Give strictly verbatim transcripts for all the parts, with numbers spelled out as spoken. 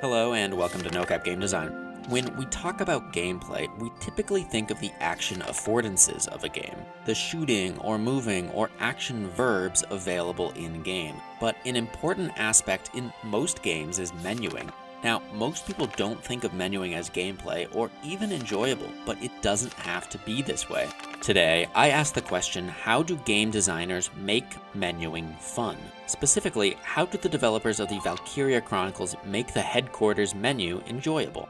Hello and welcome to Nocab Game Design. When we talk about gameplay, we typically think of the action affordances of a game, the shooting or moving or action verbs available in-game, but an important aspect in most games is menuing. Now, most people don't think of menuing as gameplay or even enjoyable, but it doesn't have to be this way. Today, I asked the question, how do game designers make menuing fun? Specifically, how did the developers of the Valkyria Chronicles make the headquarters menu enjoyable?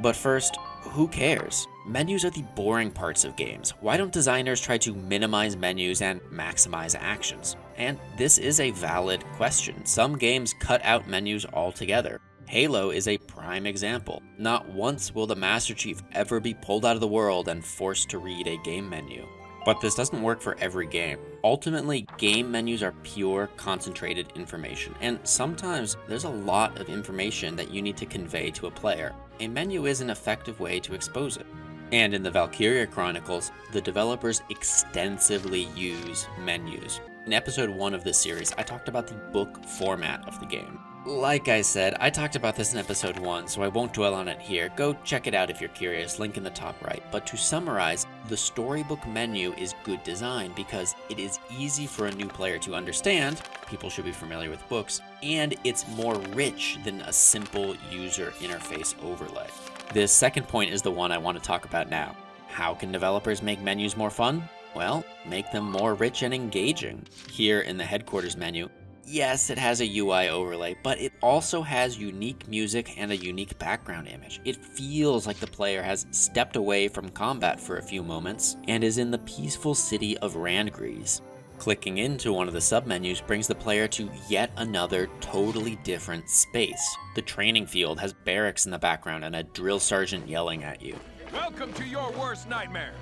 But first, who cares? Menus are the boring parts of games. Why don't designers try to minimize menus and maximize actions? And this is a valid question. Some games cut out menus altogether. Halo is a prime example. Not once will the Master Chief ever be pulled out of the world and forced to read a game menu. But this doesn't work for every game. Ultimately, game menus are pure, concentrated information, and sometimes there's a lot of information that you need to convey to a player. A menu is an effective way to expose it. And in the Valkyria Chronicles, the developers extensively use menus. In episode one of this series, I talked about the book format of the game. Like I said, I talked about this in episode one, so I won't dwell on it here. Go check it out if you're curious, link in the top right. But to summarize, the storybook menu is good design because it is easy for a new player to understand, people should be familiar with books, and it's more rich than a simple user interface overlay. This second point is the one I want to talk about now. How can developers make menus more fun? Well, make them more rich and engaging. Here in the headquarters menu, yes, it has a U I overlay, but it also has unique music and a unique background image. It feels like the player has stepped away from combat for a few moments and is in the peaceful city of Randgriz. Clicking into one of the submenus brings the player to yet another totally different space. The training field has barracks in the background and a drill sergeant yelling at you. Welcome to your worst nightmare!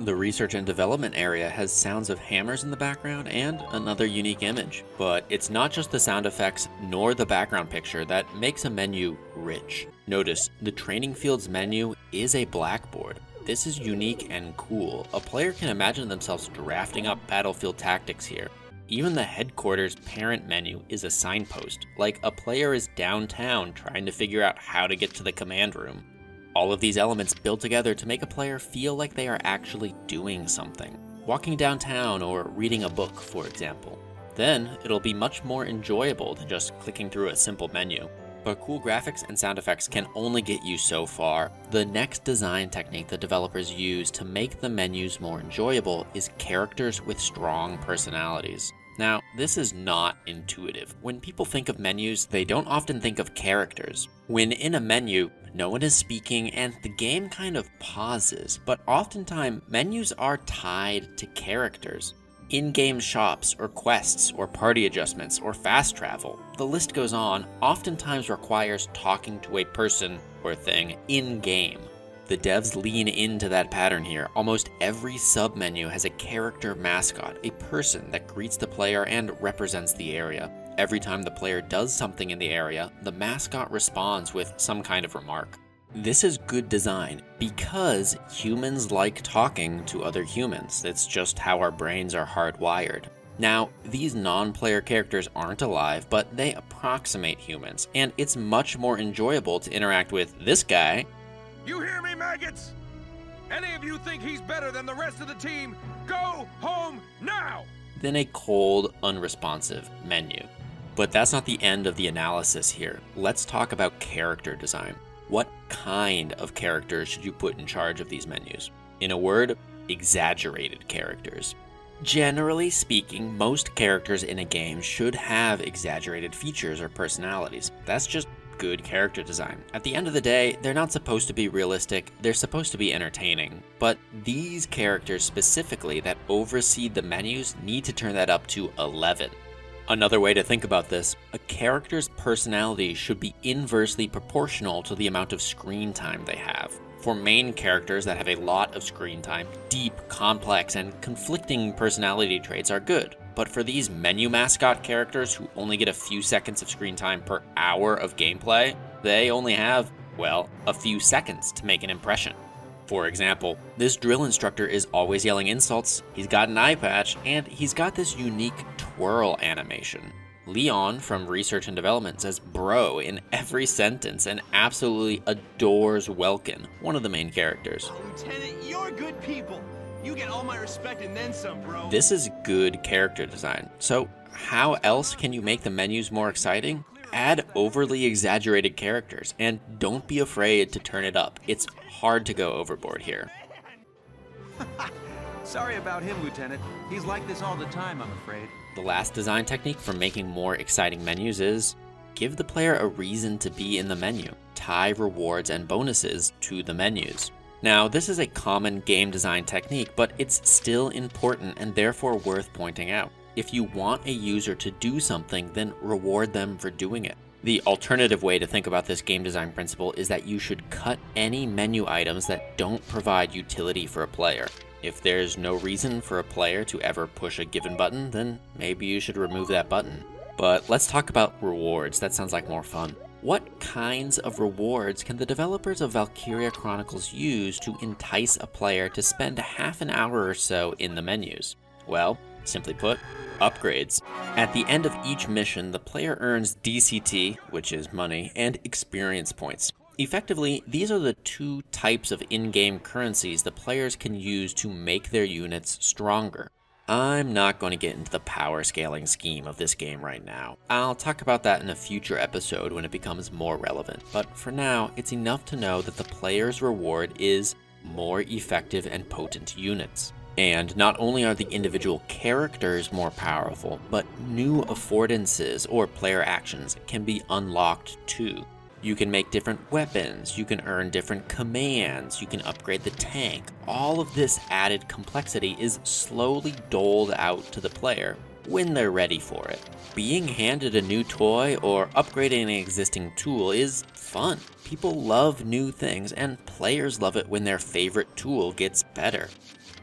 The research and development area has sounds of hammers in the background and another unique image. But it's not just the sound effects nor the background picture that makes a menu rich. Notice, the training field's menu is a blackboard. This is unique and cool. A player can imagine themselves drafting up battlefield tactics here. Even the headquarters parent menu is a signpost, like a player is downtown trying to figure out how to get to the command room. All of these elements build together to make a player feel like they are actually doing something. Walking downtown or reading a book, for example. Then, it'll be much more enjoyable than just clicking through a simple menu. But cool graphics and sound effects can only get you so far. The next design technique that developers use to make the menus more enjoyable is characters with strong personalities. Now, this is not intuitive. When people think of menus, they don't often think of characters. When in a menu, no one is speaking and the game kind of pauses, but oftentimes menus are tied to characters. In-game shops or quests or party adjustments or fast travel, the list goes on, oftentimes requires talking to a person or thing in-game. The devs lean into that pattern here. Almost every submenu has a character mascot, a person that greets the player and represents the area. Every time the player does something in the area, the mascot responds with some kind of remark. This is good design because humans like talking to other humans. It's just how our brains are hardwired. Now, these non-player characters aren't alive, but they approximate humans, and it's much more enjoyable to interact with this guy. You hear me, maggots? Any of you think he's better than the rest of the team? Go home now! Than a cold, unresponsive menu. But that's not the end of the analysis here. Let's talk about character design. What kind of characters should you put in charge of these menus? In a word, exaggerated characters. Generally speaking, most characters in a game should have exaggerated features or personalities. That's just good character design. At the end of the day, they're not supposed to be realistic, they're supposed to be entertaining. But these characters specifically that oversee the menus need to turn that up to eleven. Another way to think about this, a character's personality should be inversely proportional to the amount of screen time they have. For main characters that have a lot of screen time, deep, complex, and conflicting personality traits are good. But for these menu mascot characters who only get a few seconds of screen time per hour of gameplay, they only have, well, a few seconds to make an impression. For example, this drill instructor is always yelling insults, he's got an eye patch, and he's got this unique twirl animation. Leon from Research and Development says bro in every sentence and absolutely adores Welkin, one of the main characters. Lieutenant, you're good people. You get all my respect and then some, bro. This is good character design. So how else can you make the menus more exciting? Add overly exaggerated characters and don't be afraid to turn it up. It's hard to go overboard here. Sorry about him, Lieutenant. He's like this all the time, I'm afraid. The last design technique for making more exciting menus is give the player a reason to be in the menu. Tie rewards and bonuses to the menus. Now, this is a common game design technique, but it's still important and therefore worth pointing out. If you want a user to do something, then reward them for doing it. The alternative way to think about this game design principle is that you should cut any menu items that don't provide utility for a player. If there's no reason for a player to ever push a given button, then maybe you should remove that button. But let's talk about rewards. That sounds like more fun. What kinds of rewards can the developers of Valkyria Chronicles use to entice a player to spend a half an hour or so in the menus? Well, simply put, upgrades. At the end of each mission, the player earns D C T, which is money, and experience points. Effectively, these are the two types of in-game currencies the players can use to make their units stronger. I'm not going to get into the power scaling scheme of this game right now. I'll talk about that in a future episode when it becomes more relevant, but for now, it's enough to know that the player's reward is more effective and potent units. And not only are the individual characters more powerful, but new affordances or player actions can be unlocked too. You can make different weapons, you can earn different commands, you can upgrade the tank. All of this added complexity is slowly doled out to the player when they're ready for it. Being handed a new toy or upgrading an existing tool is fun. People love new things, and players love it when their favorite tool gets better.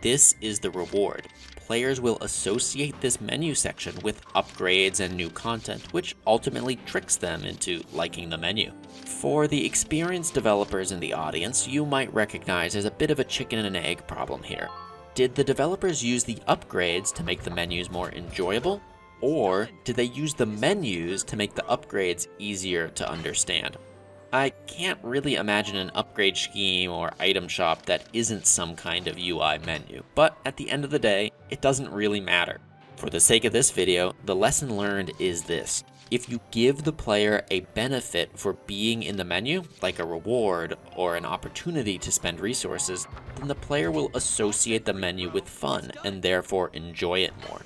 This is the reward. Players will associate this menu section with upgrades and new content, which ultimately tricks them into liking the menu. For the experienced developers in the audience, you might recognize there's a bit of a chicken and an egg problem here. Did the developers use the upgrades to make the menus more enjoyable, or did they use the menus to make the upgrades easier to understand? I can't really imagine an upgrade scheme or item shop that isn't some kind of U I menu, but at the end of the day, it doesn't really matter. For the sake of this video, the lesson learned is this. If you give the player a benefit for being in the menu, like a reward or an opportunity to spend resources, then the player will associate the menu with fun and therefore enjoy it more.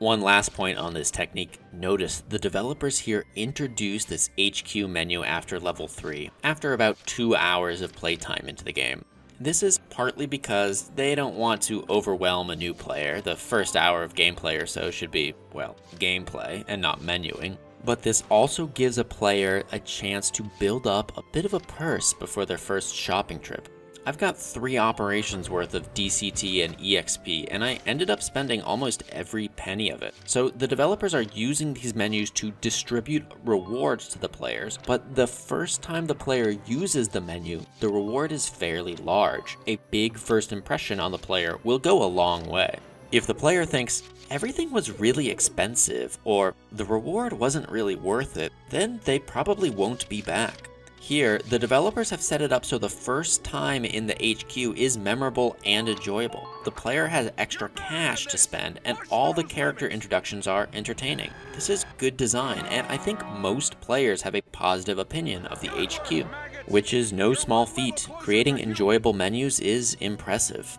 One last point on this technique, notice the developers here introduced this H Q menu after level three, after about two hours of playtime into the game. This is partly because they don't want to overwhelm a new player. The first hour of gameplay or so should be, well, gameplay and not menuing. But this also gives a player a chance to build up a bit of a purse before their first shopping trip. I've got three operations worth of D C T and E X P, and I ended up spending almost every penny of it. So the developers are using these menus to distribute rewards to the players, but the first time the player uses the menu, the reward is fairly large. A big first impression on the player will go a long way. If the player thinks everything was really expensive, or the reward wasn't really worth it, then they probably won't be back. Here, the developers have set it up so the first time in the H Q is memorable and enjoyable. The player has extra cash to spend, and all the character introductions are entertaining. This is good design, and I think most players have a positive opinion of the H Q, which is no small feat. Creating enjoyable menus is impressive.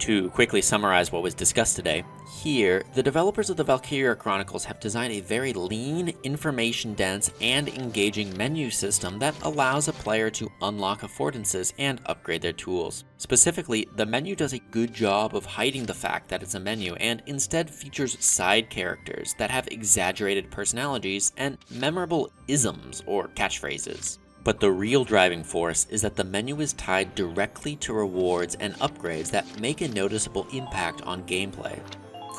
To quickly summarize what was discussed today, here, the developers of the Valkyria Chronicles have designed a very lean, information-dense, and engaging menu system that allows a player to unlock affordances and upgrade their tools. Specifically, the menu does a good job of hiding the fact that it's a menu and instead features side characters that have exaggerated personalities and memorable isms or catchphrases. But the real driving force is that the menu is tied directly to rewards and upgrades that make a noticeable impact on gameplay.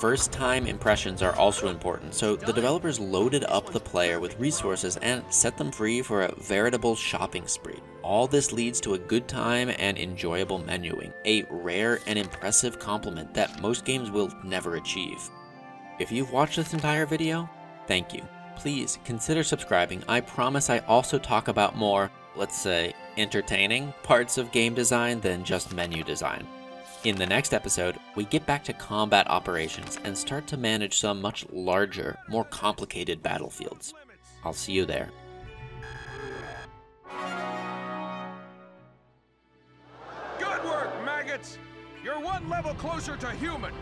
First-time impressions are also important, so the developers loaded up the player with resources and set them free for a veritable shopping spree. All this leads to a good time and enjoyable menuing, a rare and impressive compliment that most games will never achieve. If you've watched this entire video, thank you. please consider subscribing. I promise I also talk about more, let's say, entertaining parts of game design than just menu design. In the next episode, we get back to combat operations and start to manage some much larger, more complicated battlefields. I'll see you there. Good work, maggots! You're one level closer to human!